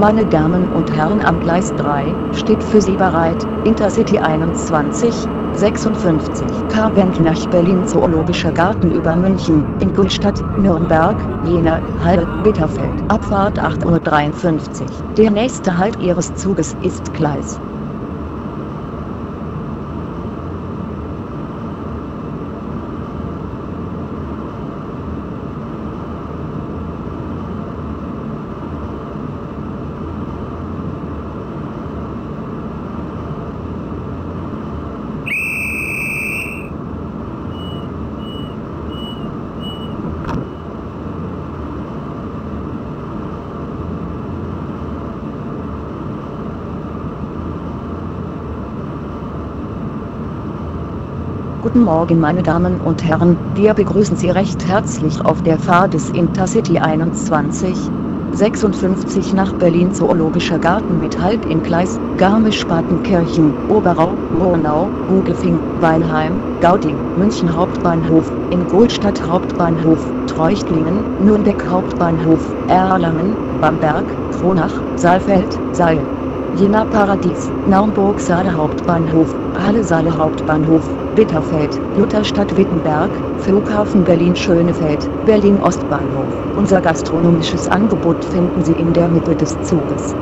Meine Damen und Herren, am Gleis 3 steht für Sie bereit Intercity 2156 Karwendel nach Berlin Zoologischer Garten über München, Ingolstadt, Nürnberg, Jena, Halle, Witterfeld. Abfahrt 8.53 Uhr. Der nächste Halt Ihres Zuges ist Gleis 3. Guten Morgen meine Damen und Herren, wir begrüßen Sie recht herzlich auf der Fahrt des Intercity 2156 nach Berlin Zoologischer Garten mit Halt in Gleis, Garmisch-Partenkirchen, Oberau, Murnau, Hugelfing, Weinheim, Gauding, München Hauptbahnhof, Ingolstadt Hauptbahnhof, Treuchtlingen, Nürnberg Hauptbahnhof, Erlangen, Bamberg, Kronach, Saalfeld, Saal, Jena Paradies, Naumburg-Saale Hauptbahnhof, Halle-Saale Hauptbahnhof, Witterfeld, Lutherstadt-Wittenberg, Flughafen Berlin-Schönefeld, Berlin-Ostbahnhof. Unser gastronomisches Angebot finden Sie in der Mitte des Zuges.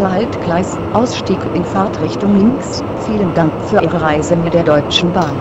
Nächster Haltgleis, Ausstieg in Fahrtrichtung links. Vielen Dank für Ihre Reise mit der Deutschen Bahn.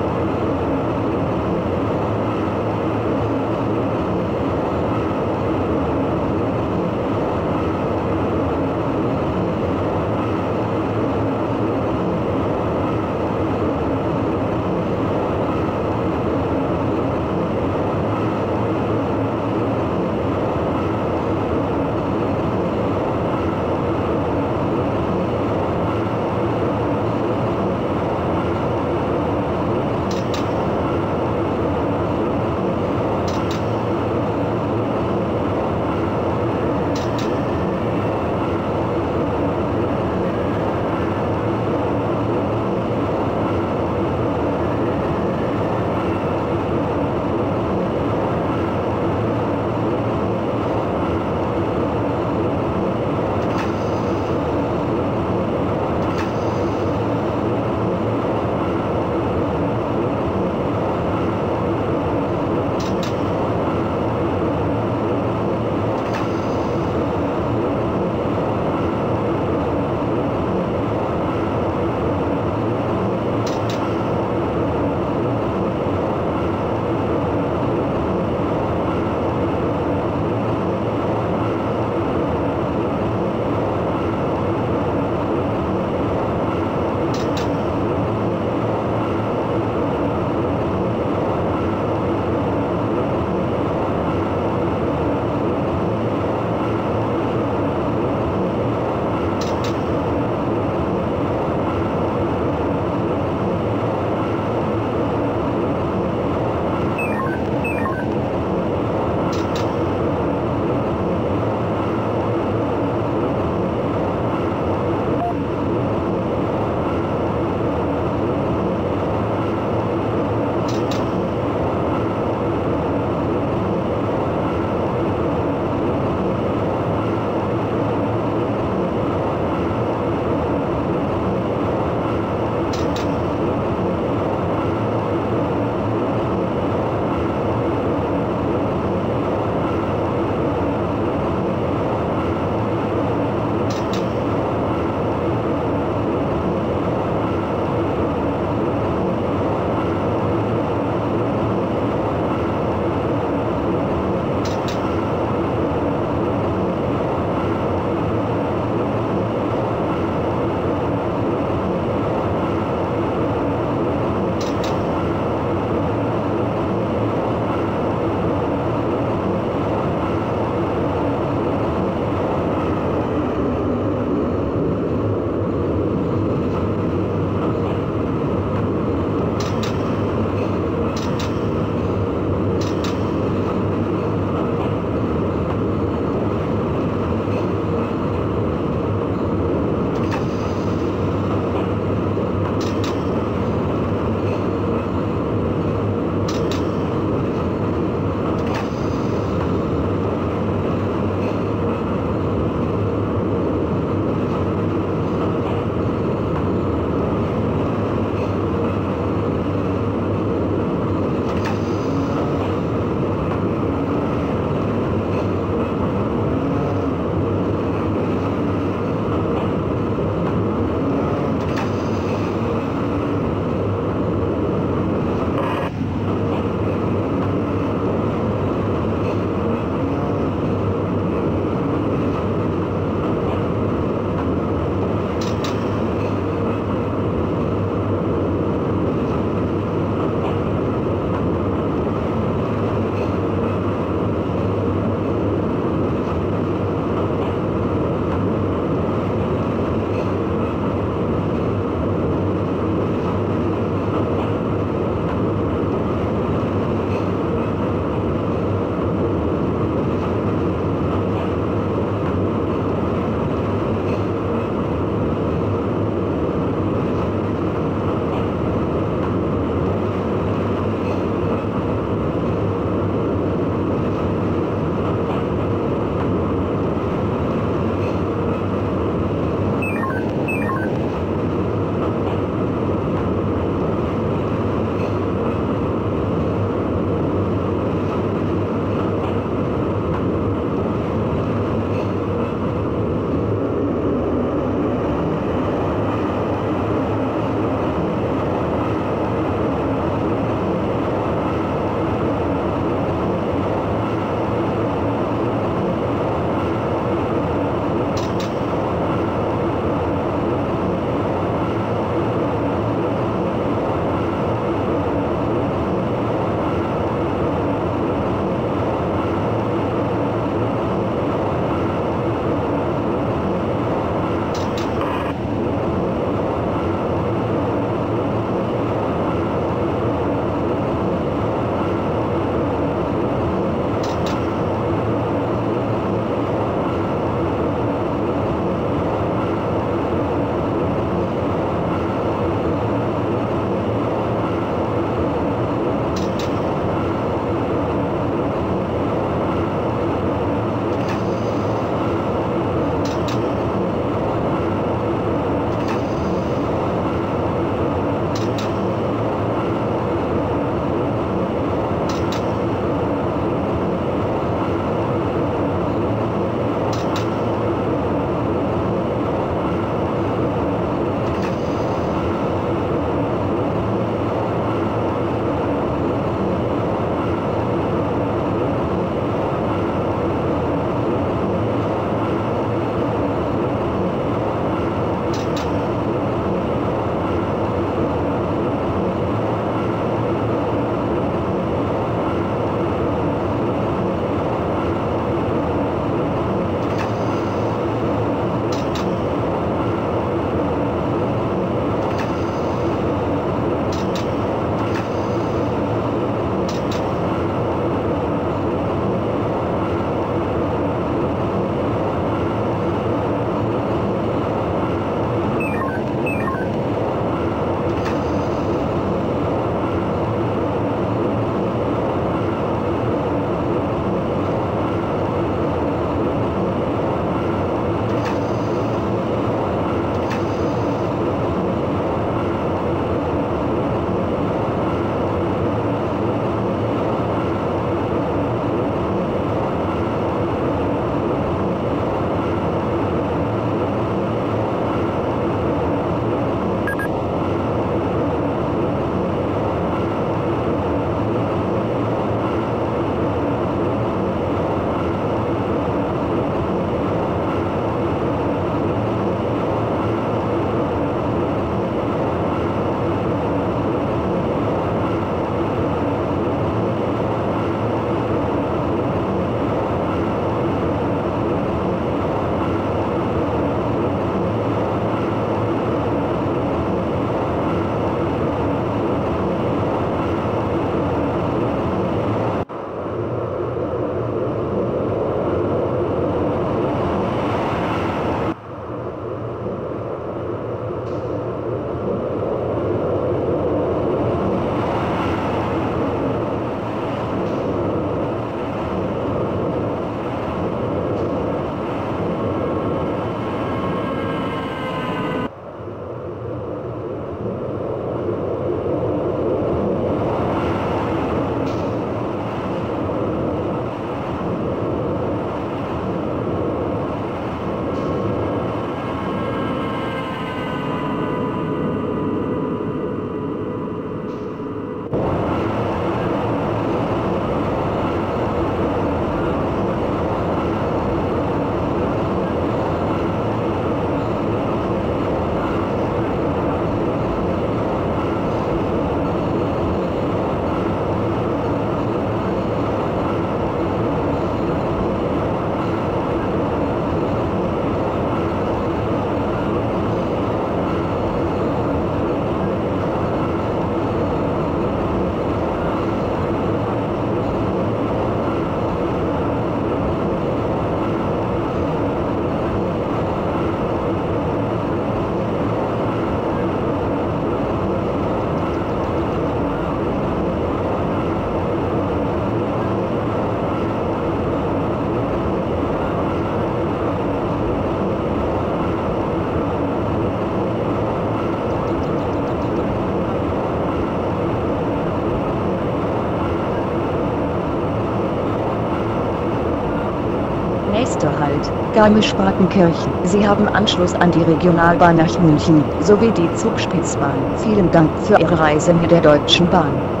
Stadt, Garmisch-Partenkirchen. Sie haben Anschluss an die Regionalbahn nach München, sowie die Zugspitzbahn. Vielen Dank für Ihre Reise mit der Deutschen Bahn.